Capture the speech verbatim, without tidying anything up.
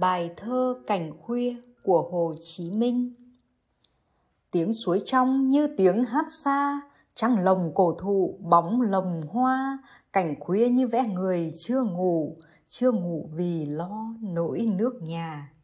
Bài thơ Cảnh Khuya của Hồ Chí Minh. Tiếng suối trong như tiếng hát xa, trăng lồng cổ thụ bóng lồng hoa. Cảnh khuya như vẽ người chưa ngủ, chưa ngủ vì lo nỗi nước nhà.